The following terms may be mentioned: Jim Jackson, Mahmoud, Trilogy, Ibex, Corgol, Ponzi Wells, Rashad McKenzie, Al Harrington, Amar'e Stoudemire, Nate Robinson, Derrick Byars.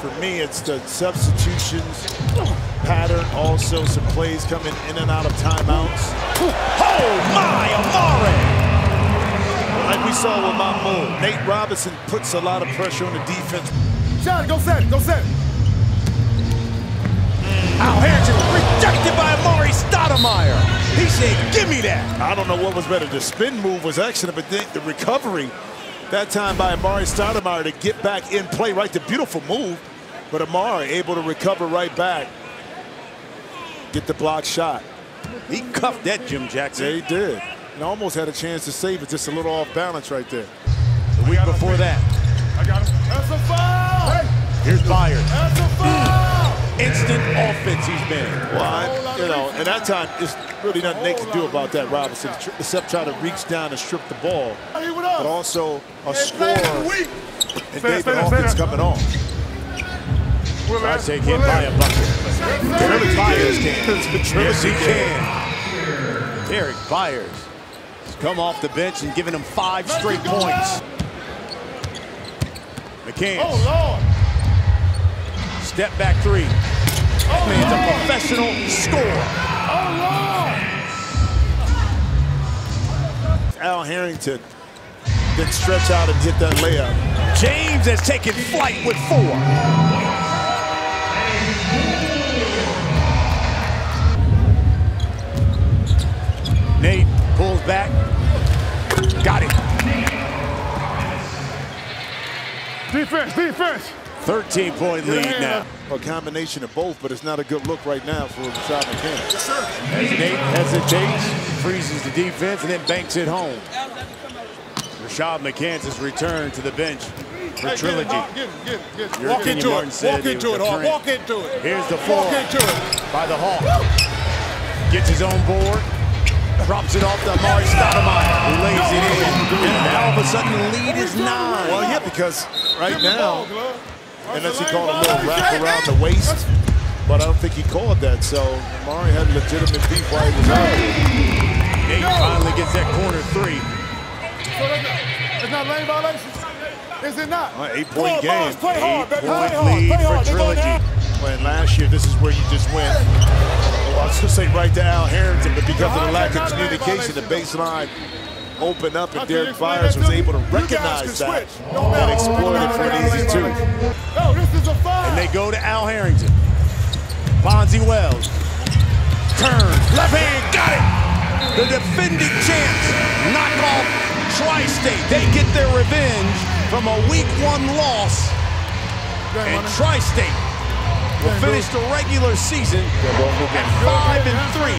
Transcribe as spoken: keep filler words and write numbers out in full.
for me, it's the substitutions pattern. Also, some plays coming in and out of timeouts. Oh my, Amar'e! Like we saw with Mahmoud, Nate Robinson puts a lot of pressure on the defense. John, go set it, go set it. Al Harrington rejected by Amar'e Stoudemire. He said, give me that. I don't know what was better. The spin move was excellent, but then the recovery that time by Amar'e Stoudemire to get back in play, right? The beautiful move, but Amar'e able to recover right back. Get the block shot. He cuffed that, Jim Jackson. Yeah, he did. And almost had a chance to save it, just a little off balance right there. The week before that. I got him. That's a foul! Hey. Here's Byars. That's a foul! Instant offense he's been. Well, I, you know, and that time, it's really nothing Nate can do about that, Robinson, except try to reach down and strip the ball. But also a score, and David offense coming off. I say he can't buy a bucket. Derrick Byars can. Yes, he can. Derrick Byars has come off the bench and given him five straight points. McCann. Oh, Lord. Step back three. That man's a professional scorer. Oh, Al Harrington then stretch out and hit that layup. James has taken flight with four. Nate pulls back. Got it. Defense, defense. thirteen point lead yeah. now. A combination of both, but it's not a good look right now for Rashad McKenzie. Yes, as Nate hesitates, freezes the defense, and then banks it home. Rashad McKenzie's return to the bench for hey, Trilogy. Get him, get him, get him. Walk into it, walk into it, Hawk. Walk into it. Here's the four by the Hawk. Woo. Gets his own board, drops it off to Amar'e Stoudemire, who lays no, it in. And now all of a sudden the lead is nine. Well, yeah, because right now, unless he called a little wrap around the waist, but I don't think he called that, so Amar'e had legitimate beef while he was out. Nate finally gets that corner three. So that's not, that's not lane violation? Is it not? Right, eight-point game. Boys, play hard, eight play hard, lead play hard, for Trilogy. When last year, this is where you just went. Well, I was going to say right to Al Harrington, but because of the lack of communication, the baseline opened up, and Derrick Byars was able to recognize that and exploit it for an easy two. Oh, this is a foul. And they go to Al Harrington. Ponzi Wells turns, left hand, got it. The defending champs knock off Tri-State. They get their revenge from a week one loss, and Tri-State will finish the regular season at five and three.